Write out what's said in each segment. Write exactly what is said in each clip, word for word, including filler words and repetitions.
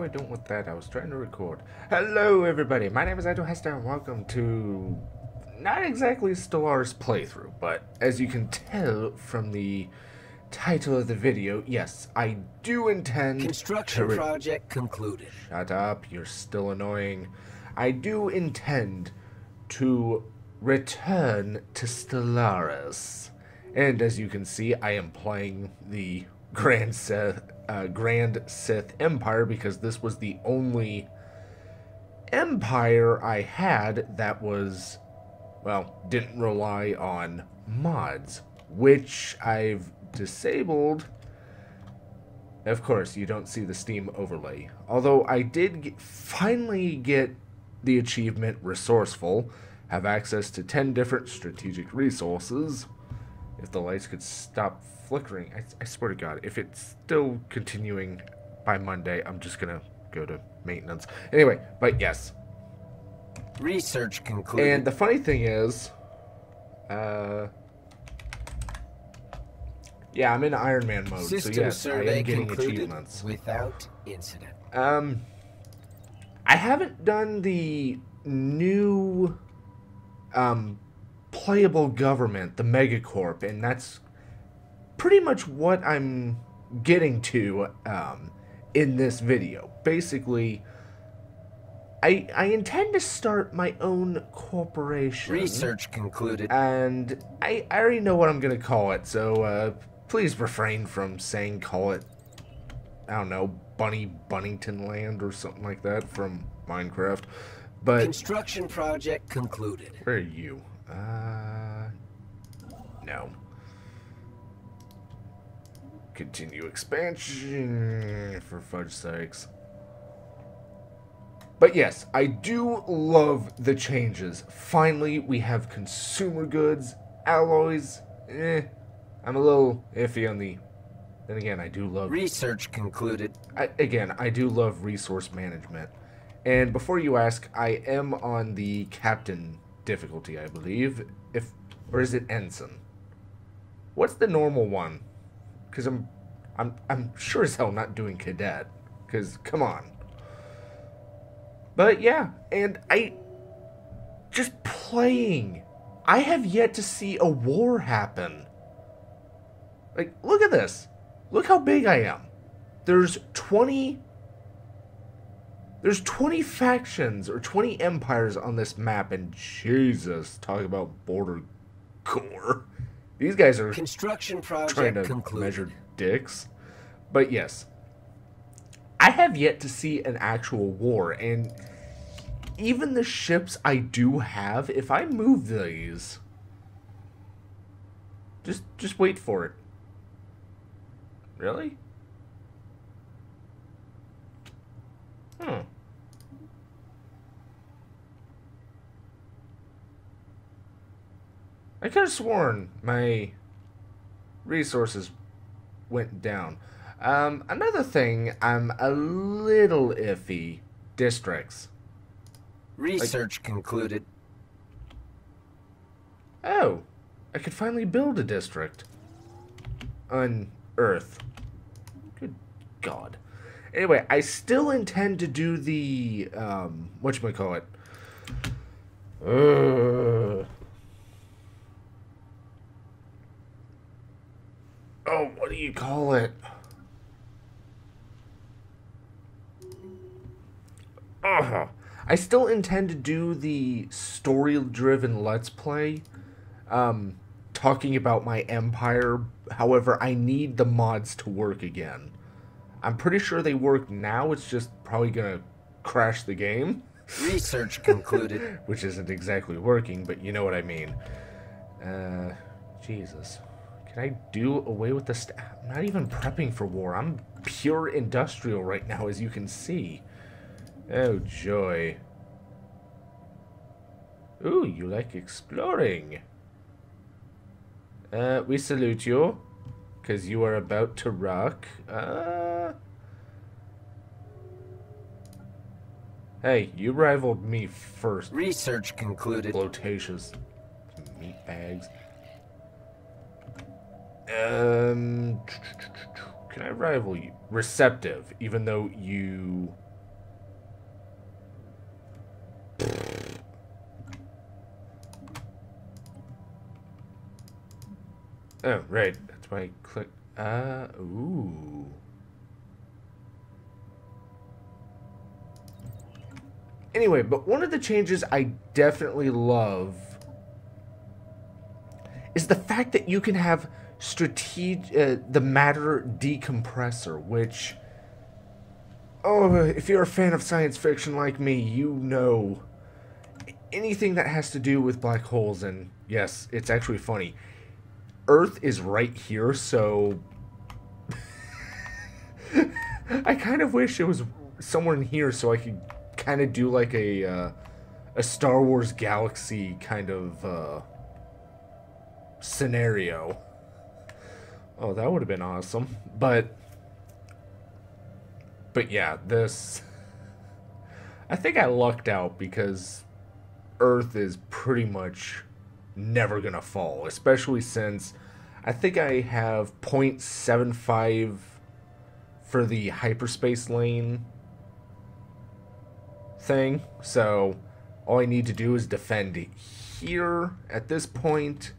I don't want that. I was trying to record. Hello everybody, my name is Ado Hester and welcome to not exactly Stellaris playthrough, but as you can tell from the title of the video, yes, I do intend Construction to project concluded. Shut up, you're still annoying. I do intend to return to Stellaris. And as you can see, I am playing the Grand Sith Uh, Grand Sith Empire because this was the only empire I had that was, well, didn't rely on mods, which I've disabled. Of course, you don't see the Steam overlay. Although I did get, finally get the achievement Resourceful, have access to ten different strategic resources. If the lights could stop flickering, I, I swear to God, if it's still continuing by Monday, I'm just gonna go to maintenance. Anyway, but yes. Research concluded. And the funny thing is, uh, yeah, I'm in Iron Man mode, System so yes, I am getting achievements without incident. Um, I haven't done the new, um. playable government, the Megacorp, and that's pretty much what I'm getting to um, in this video. Basically, I I intend to start my own corporation. Research concluded. And I, I already know what I'm going to call it, so uh, please refrain from saying call it, I don't know, Bunny Bunnington Land or something like that from Minecraft. But construction project concluded. Where are you? Uh, no. Continue expansion for fudge sakes. But yes, I do love the changes. Finally, we have consumer goods, alloys. Eh, I'm a little iffy on the. Then again, I do love research concluded. I, again, I do love resource management. And before you ask, I am on the captain difficulty, I believe, if or is it ensign? What's the normal one? Because I'm, I'm, I'm sure as hell not doing cadet. Because come on. But yeah, and I just playing. I have yet to see a war happen. Like, look at this. Look how big I am. There's twenty. There's twenty factions, or twenty empires on this map, and Jesus, talk about border core. These guys are construction project trying to concluded. Measure dicks. But yes, I have yet to see an actual war, and even the ships I do have, if I move these, just, just wait for it. Really? Hmm. I could have sworn my resources went down. Um, another thing, I'm a little iffy. Districts. Research like, concluded. Oh, I could finally build a district. Unearth. Good God. Anyway, I still intend to do the, um, whatchamacallit. Uh, oh, what do you call it? Uh, I still intend to do the story-driven Let's Play, um, talking about my empire. However, I need the mods to work again. I'm pretty sure they work now, it's just probably gonna crash the game. Research concluded. Which isn't exactly working, but you know what I mean. Uh, Jesus. Can I do away with the st- I'm not even prepping for war, I'm pure industrial right now, as you can see. Oh, joy. Ooh, you like exploring. Uh, we salute you. Because you are about to rock. Uh... Hey, you rivaled me first. Research concluded. Flotatious meat bags. Um, can I rival you? Receptive, even though you Oh, right. That's why I click. Uh, ooh. Anyway, but one of the changes I definitely love is the fact that you can have strategic uh, the matter decompressor, which, oh, if you're a fan of science fiction like me, you know anything that has to do with black holes, and yes, it's actually funny. Earth is right here, so I kind of wish it was somewhere in here so I could kind of do like a uh, a Star Wars galaxy kind of uh, scenario. Oh, that would have been awesome. But but yeah, this, I think I lucked out because Earth is pretty much never gonna fall, especially since I think I have zero point seven five for the hyperspace lane thing, so all I need to do is defend here at this point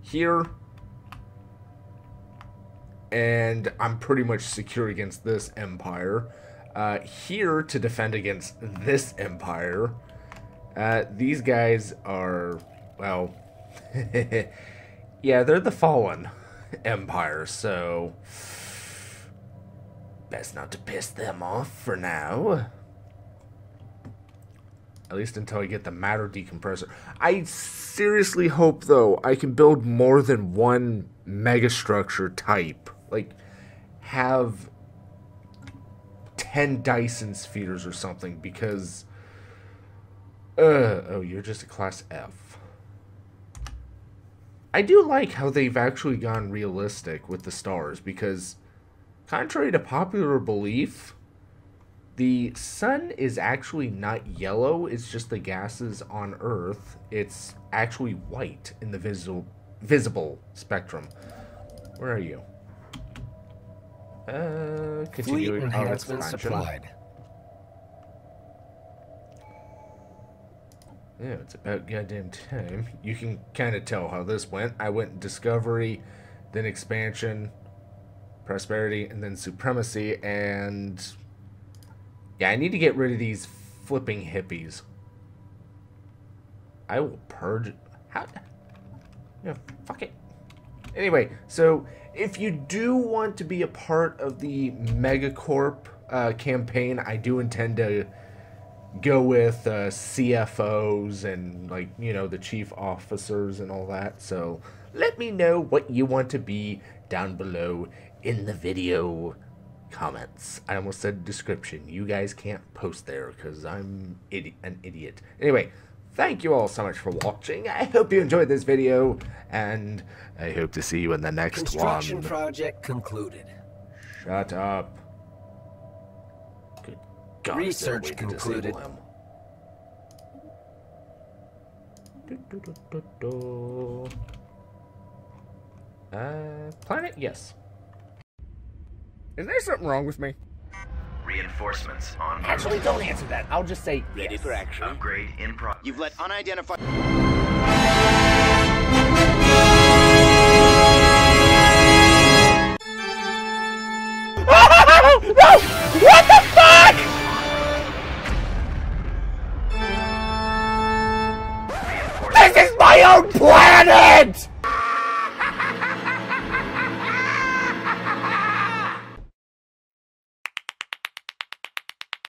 here, and I'm pretty much secure against this empire, uh, here to defend against this empire. Uh, these guys are, well, yeah, they're the fallen empire, so best not to piss them off for now. At least until I get the matter decompressor. I seriously hope, though, I can build more than one megastructure type. Like, have ten Dyson spheres or something, because... Uh, oh, you're just a class F. I do like how they've actually gone realistic with the stars, because contrary to popular belief... the sun is actually not yellow, it's just the gases on Earth. It's actually white in the visual, visible spectrum. Where are you? Uh, continuing. Fleet enhancement supplied. Yeah, it's about goddamn time. You can kind of tell how this went. I went Discovery, then Expansion, Prosperity, and then Supremacy, and... yeah, I need to get rid of these flipping hippies. I will purge... How? Yeah, fuck it. Anyway, so if you do want to be a part of the Megacorp uh, campaign, I do intend to go with uh, C F Os and, like, you know, the chief officers and all that. So let me know what you want to be down below in the video comments. I almost said description. You guys can't post there because I'm idi- an idiot. Anyway, thank you all so much for watching. I hope you enjoyed this video, and I hope to see you in the next one. Construction project concluded. Shut up. Good God. Research concluded. Do, do, do, do, do. Uh, planet? Yes. Is there something wrong with me? Reinforcements on... actually, don't answer that. I'll just say ready yes. for action. Upgrade in pro... You've let unidentified... This is my own planet!